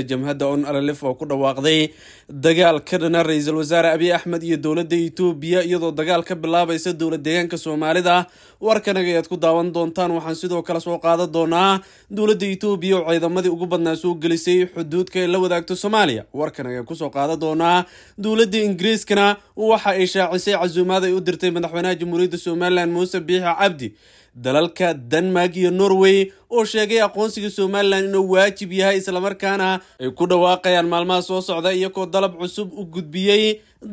جمهد أون ألف وكل واقضي دجال كرنا رئيس الوزراء أبي أحمد يدولة إتوبيا يضو دجال كبلا بيس دولة ديان كسومالي دا واركنا جيت كداون دونتان وحنسيد وكلاس وقادة دونا دولة إتوبيا وعيدا مدي أقوب الناس وجلسي حدود كيلو داكتو سوماليا واركنا جاكوس وقادة دونا دولة إنجليز كنا وحائشة عسى عزوم هذا يقدرتي من حونا جمهورية السوماليلاند موسى بيها عبدي دلالك الدنمارك والنرويج oo sheegay aqoonsiga Soomaaliland inuu waajib yahay isla markaana ay ku dhawaaqayaan maalmaha soo socda iyagoo dalab cusub u gudbiyay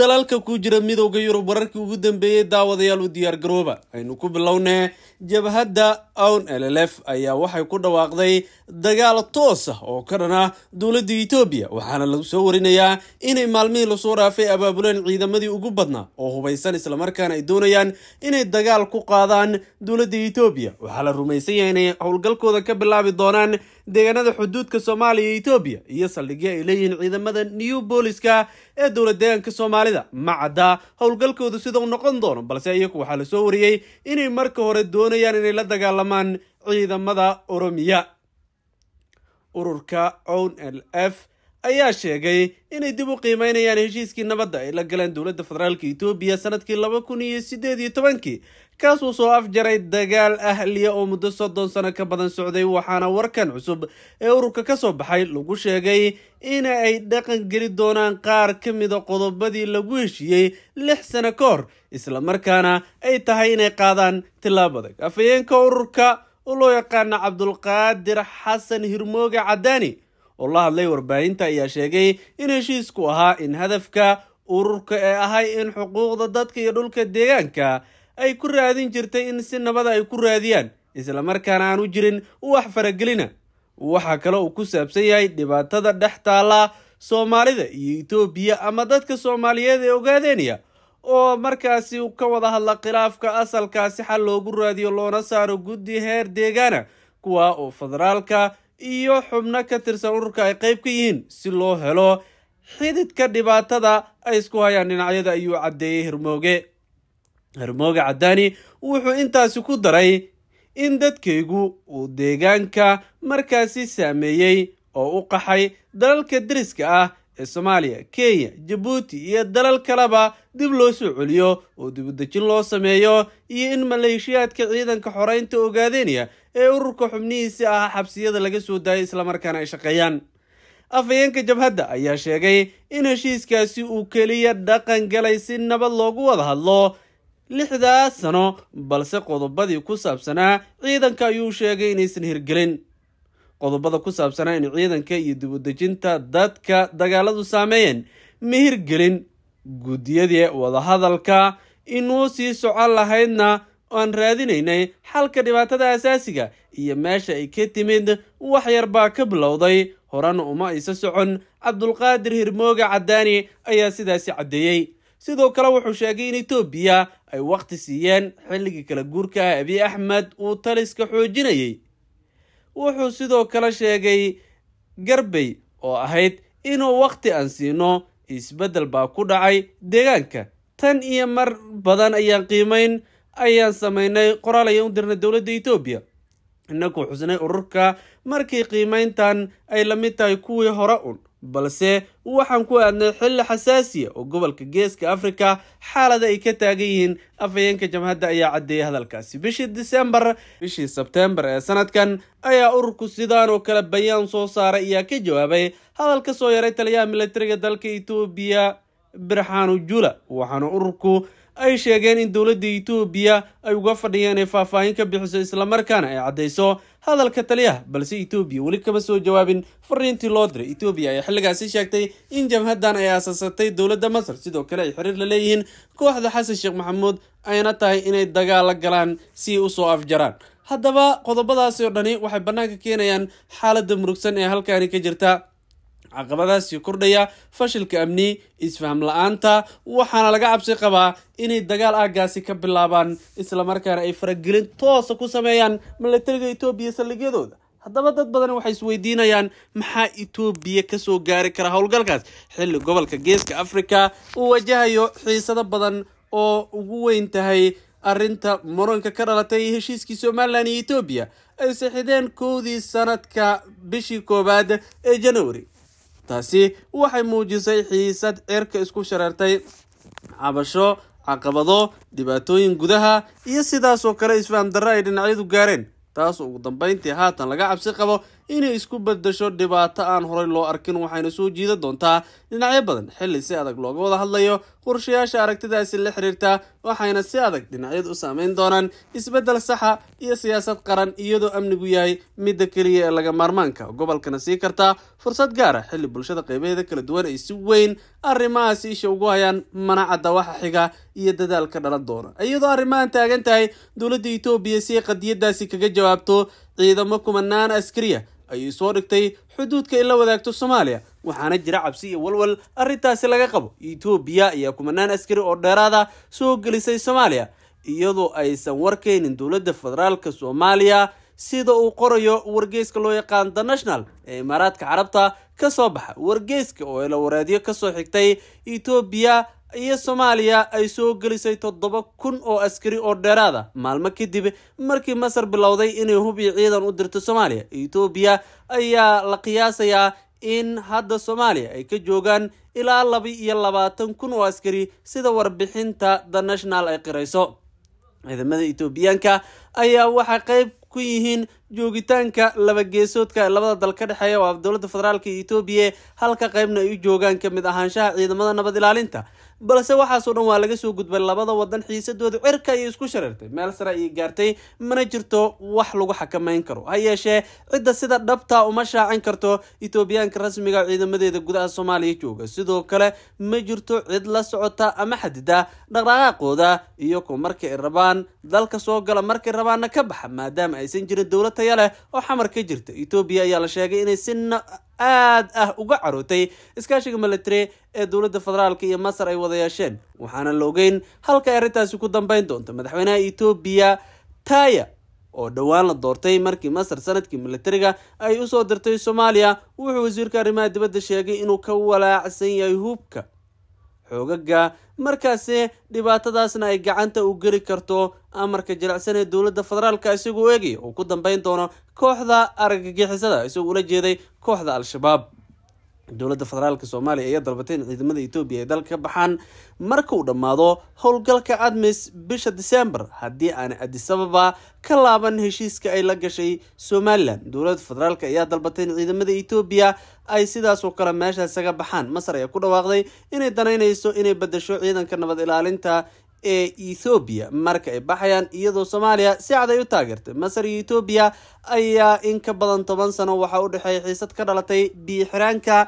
dalalka ku jira midowga Yurub wararkii ugu dambeeyay daawadayaal u diyaar garooba aynu ku bilownay jabhadda Own LLF ayaa waxay ku dhawaaqday dagaal toos ah oo ka dhana dawladda Itoobiya waxaana lagu soo warinayaa inay maalmihii la soo raafay abaabuleen ciidamadii ugu badnaa oo hubaysan isla markaana ay doonayaan inay dagaal ku qaadaan dawladda Itoobiya waxa la rumaysan yahay inay hawlgal ka bilaabi doonaan deegaanada xuduudka Soomaaliya iyo Itoobiya iyo saldhigyo ay leeyihiin ciidamada New Police-ka ee dawladdeegaanka Soomaalida macada hawlgalkoodu sidoo noqon doono balse iyagu waxa la soo wariyay inay marka hore doonayaan inay la dagaalamaan ciidamada Oroomiya ururka Own LLF ayaa sheegay inay dib u qiimeynayaan heshiiskii nabadda ay la galeen dawladda federaalka Itoobiya sanadkii 2018 kaas oo soo afjaray dagaal ahliya oo muddo 7 sano ka badan socday waxaana warkan cusub ee ururka ka soo baxay lagu sheegay in ay dhaqan geli doonaan qaar ka mid ah qodobadii lagu heshiiyay 6 sano kahor isla markaana ay tahay inay qaadaan tilaabada afayeenka ururka oo loo yaqaan Cabdulqaadir Xasan Hirmooge Cadaani والله لا يربى أنت يا شقي إن هشيس كوها إن هدفك أورك هاي إن حقوق ضدك يدولك ديانك أي كل هذين جرتي إن السن بدأ يكل هذين إذا لم كان عنو جرن وحفر جلنا وحكلو كسب سيء دبعت ضدحت على Soomaaliland Itoobiya أما ضدك Soomaaliland وقادينيا أو مركزي وكوضها الله قلافك أصل كاسحل وقل هذي الله نصار وجودي هير ديجانا كوا أو فدرالك iyo xubno ka tirsan ururka ay qayb ka yihiin si loo helo xididka dhibaatada ay isku hayaan dhinacyada ayuu cadeeyay Hirmooge Cadaani wuxuu intaasi ku daray in dadkaygu uu deegaanka markaasi saameeyay oo u qaxay dalalka dariska ah ee Soomaaliya Kenya Djibouti iyo dalal kaleba dib loo soo celiyo oo dib u dajin loo sameeyo iyo in maleeshiyaadka ciidanka xoreynta ogaadeenaya ee ururka xubnihiisa ah xabsiyada laga soo daayay isla markaana ay shaqeeyaan afayeenka jabhadda ayaa sheegay in heshiiskaasi uu kaliya dhaqan galay si nabad loogu wada hadlo 6 sano balse qodobadii ku saabsanaa ciidanka ayuu sheegay inaysan hirgelin qodobada ku saabsanaa in ciidanka iyo dib u dajinta dadka dagaaladu saameeyeen mihirgelin gudiyada wada hadalka inuu sii socon lahaydna aan raadinaynay xalka dhibaatada asaasiga iyo meesha ay ka timid wax yar baa ka bilowday horan uma isa socon Cabdulqaadir Hirmooge Cadaani ayaa sidaasi cadeeyay sidoo kale wuxuu sheegay in Itoobiya ay waqti siiyeen xilligii kala guurka Abiy Ahmed oo taliska xoojinayay wuxuu sidoo kale sheegay Garbay oo ahayd inuu waqti aan siino isbedel baa ku dhacay deegaanka tan iyo mar badan ayaan qiimeyn ayaan sameynay qoraal ay u dirnay dawladda Itoobiya inagu xusnay ururka markii qiimeyntan ay la mid tahay kuwii hore un balse waxaan ku aadnay xil xasaasiya oo gobolka Geeska Afrika xaalada ay ka taagan yihiin afayeenka jamhadda ayaa cadeeyay hadalkaasi bishii Sebtembar ee sanadkan ayaa ururku sidaan oo kala bayaan soo saaray ayaa ka jawaabay hadalka soo yaray taliyaha militariga dalka Itoobiya Birhaanu Jula waxaana ururku ay sheegeen in dawladda Itoobiya ay uga fadhiyeen inay faahfaahin ka bixiso isla markaana ay cadeyso hadalka taliyaha balse Itoobiya wali kama soo jawaabin fariintii loo diray Itoobiya ayaa xilligaasi sheegtay in jamhaddan ay aasasatay dawladda Masar sidoo kale ay xiriir la leeyihiin kooxda Xasan Sheekh Maxamuud ayna tahay inay dagaal la galaan si u soo afjaraan haddaba qodobadaas oo dhani waxay bannaanka keenayaan xaaladda murugsan ee halkaani ka jirta caqabadaasi kordhaya fashilka amni isfaham la'aanta waxaana laga cabsi qabaa inay dagaal aagaasi ka bilaabaan isla markaana ay faragelin toos ku sameeyaan militariga Itoobiya saldhigyadooda haddaba dad badan waxay isweydiinayaan maxaa Itoobiya ka soo gaari kara hawlgalkaas xilli gobolka Geeska Afrika uu wajahayo xiisado badan oo ugu weyn tahay arrinta muranka ka dhalatay heshiiskii Soomaaliland iyo Itoobiya ay saxideen koodii sanadka bishii koobaad ee January taasi waxay muujisay xiisad cirka isku sharartay cabasho caqabado dhibaatooyin gudaha iyo sidaas oo kale isfaham darro ay dhinacyadu gaareen taas ugu dambeyntii haatan laga cabsi qabo inay isku beddesho dhibaato aan horay loo arkin waxayna soo jiida doontaa dhinacyo badan xilli si adag looga wada hadlayo qorshayaasha aragtidaasi la xiriirta waxayna si adag dhinacyadu u saameyn doonaan isbeddel saxa iyo siyaasad qaran iyadoo amnigu yahay midda kaliya ee laga maarmaanka gobolkana sii karta fursad gaar ah xilli bulshada qaybaheeda kala duwan ay si weyn arrimahaasi isha ugu hayaan manacadda waxa xiga iyo dadaalka dhalan doona iyadoo arrimahan taagan tahay dowladda Itoobiya si qadiyadaasi kaga jawaabto ciidamo kumanaan askariya ay soo dhigtay xuduudka ila wadaagto Soomaaliya waxaana jira cabsi iyo walwal arintaasi laga qabo Itoobiya ayaa kumanaan askari oo dheeraada soo gelisay Soomaaliya iyadoo aysan warkeenin dowladda federaalka Soomaaliya sida uu qorayo wargeyska loo yaqaan The National ee Imaaraadka Carabta ka soo baxa wargeyska oo la waraadiyo ka soo xigtay Itoobiya iyo Soomaaliya ay soo gelisay 7,000 oo askari oo dheeraada maalmo kadib markii Masar bilowday inay hubi ciidan u dirto Soomaaliya Itoobiya ayaa la qiyaasayaa in hadda Soomaaliya ay ka joogaan ilaa 22,000 oo askari sida warbixinta The National ay qirayso ciidamada Itoobiyaanka ayaa waxa qayb ku yihiin joogitaanka laba geesoodka labada dal ka dhaxeeya oo dawladda federaalka Itoobiya halka qaybna ay joogaan kamid ahaanshaha ciidamada nabad ilaalinta balse waxa soo dhan waa laga soo gudbay labada wadan xiisadooda cirka ay isku sharartay meel sare ay gaartay mana jirto wax lagu xakameyn karo ha yeeshee cidda sida dhabta uma shaacin karto Itoobiyaanka rasmiga ciidamadeeda gudaha Soomaaliya jooga sidoo kale ma jirto cid la socota ama xadida dhaqdhaqaaqooda iyo ku markay rabaan dalka soo gala markay rabaanna ka baxa maadaama aysan jirin dawlad tayale oo xamar ka jirta Itoobiya ayaa la sheegay inay sinna aad ah uga carootay iskaashiga military ee dawladda federaalka iyo Masar ay wada yeesheen waxaana la ogeyn halka arintaasi ku dambeyn doonto madaxweynaha Itoobiya Taya oo dhawaan la doortay markii Masar sanadkii militariga ay u soo dirtay Soomaaliya wuxuu wasiirka arrimaha dibadda sheegay inuu ka walaacsan yahay hubka xoogagga markaasii dhibaatadaasna ay gacanta u gari karto amarka jilicsan ee dawladda federaalka isagoo eegay oo ku dambeyn doono kooxda argagixisada isagoo la jeeday kooxda Al-Shabaab dawladda federaalka Soomaaliya ayaa dalbatay in ciidamada Itoobiya ay dalka baxaan marka uu dhamaado howlgalka ADMIS bisha December haddii aan Addis Ababa ka laaban heshiiska ay la gashay Somaliland dawladda federaalka ayaa dalbatay in ciidamada Itoobiya ay sidaas oo kala meeshaas saga baxaan Masar ayaa ku dhawaaqday inay danaynayso inay beddesho ciidanka nabad ilaalinta ee Itoobiya marka ay baxayaan iyadoo Soomaaliya si cad ay u taageertay Masar iyo Itoobiya ayaa in ka badan 10 sano waxa u dhaxay xiisad ka dhalatay biixiraanka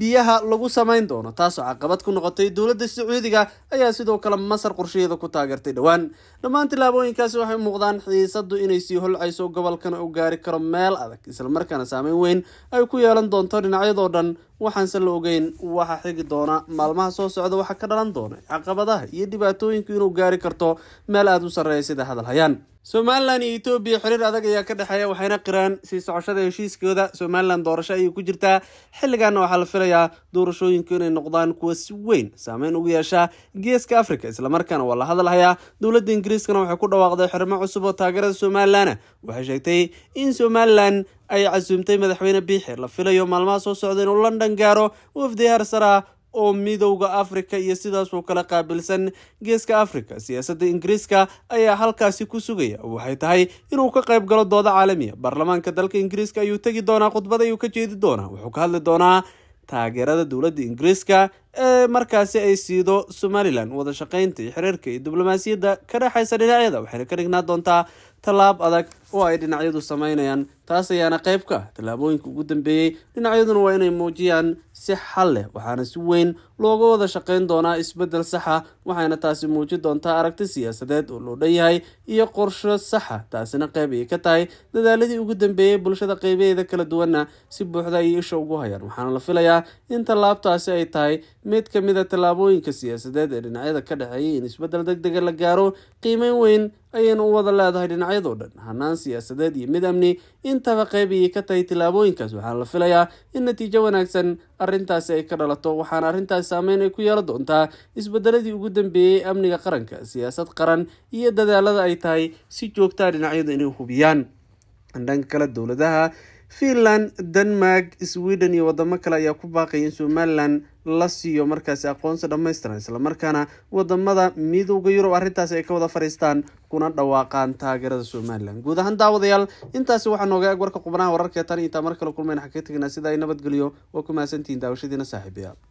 biyaha lagu sameyn doono taas oo caqabad ku noqotay dawladda Sacuudiga ayaa sidoo kale Masar qorshadeeda ku taageertay dhawaan dhammaan tilaabooyinkaasi waxay muuqdaan xiisadu inay sii holcayso gobolkan u gaari karo meel adag isla markaana saameyn weyn ay ku yeelan doonto dhinacyadoo dhan waxaanse la ogeyn waxa xigi doona maalmaha soo socda waxa ka dhalan doona caqabadaha iyo dhibaatooyinka inuu gaari karto meel aad u sareeya sida hadal hayaan Somaliland iyo Itoobiya xiriir adag ayaa ka dhaxeeya waxayna qiraan sii socoshada heshiiskooda Somaliland doorasho ayay ku jirtaa xilligan waxaa la filayaa doorashooyinku inay noqdaan kuwa si weyn saameyn ugu yeesha geeska Afrika isla markaana waa la hadal hayaa dawladda Ingiriiskana waxay ku dhawaaqday xirmo cusub oo taageerada Somaliland waxay sheegtay in Somaliland ay casuumtay madaxweyne biixi la filayo maalmaha soo socda inuu London gaaro wafdi heersare oo midowga Afrika iyo sidaas oo kala qaabilsan geeska Afrika siyaasadda Ingiriiska ayaa halkaasi ku sugaya waxay tahay inuu ka qayb galo dooda caalamiga baarlamaanka dalka Ingiriiska ayuu tagi doonaa khudbad ayuu ka jeedi doonaa wuxuu ka hadli doonaa taageerada dawladda Ingiriiska ee markaasi ay siido Somaliland wada shaqeynta iyo xiriirka iyo diblomaasiyadda ka dhaxaysa dhinacyada waxayna ka dhignaa doontaa talaab adag oo ay dhinacyadu sameynayaan taas ayaana qayb ka talaabooyinka ugu dambeeyay dhinacyaduna waa inay muujiyaan si xal leh waxaana si weyn looga wada shaqeyn doonaa isbeddel saxa waxayna taasi muujin doontaa aragti siyaasadeed oo loo dhan yahay iyo qorshe saxa taasina qayb ay ka tahay dadaaladii ugu dambeeyay bulshada qaybaheeda kala duwanna si buuxda ay isha ugu hayaan waxaana la filayaa in talaabtaasi ay tahay mid ka mid ah talaabooyinka siyaasadeed ee dhinacyada ka dhaxeeyay in isbeddel degdeg ah la gaaro qiimeyn weyn ayayna u wada leedahay dhinacyadoo dhan hanaan siyaasadeed iyo mid amni intaba qayb ay ka tahay tilaabooyinkaas waxaana la filayaa in natiijo wanaagsan arintaasi ay ka dhalato waxaana arintaasi saameyn ay ku yeelan doontaa isbeddeladii ugu dambeeyay amniga qaranka siyaasad qaran iyo dadaalada ay tahay si joogto ah dhinacyadu inay hubiyaan dhanka kala dawladaha Finland, Denmark, Sweden iyo wadamo kale ayaa ku baaqay in Somaliland la siiyo markaas aqoonsi dhammaystiran isla markaana wadamada midowga Yurub arintaas ay ka wada fariistaan kuna dhawaaqaan taageerada Somaliland. Guud ahaan daawadayaal intaas waxaan nooga eeg warka qubnaha wararka tan iyo markale kulmayna xaqiiqtiga sida ay nabad galiyo oo kuma santiin daawashadiina saaxiibaya.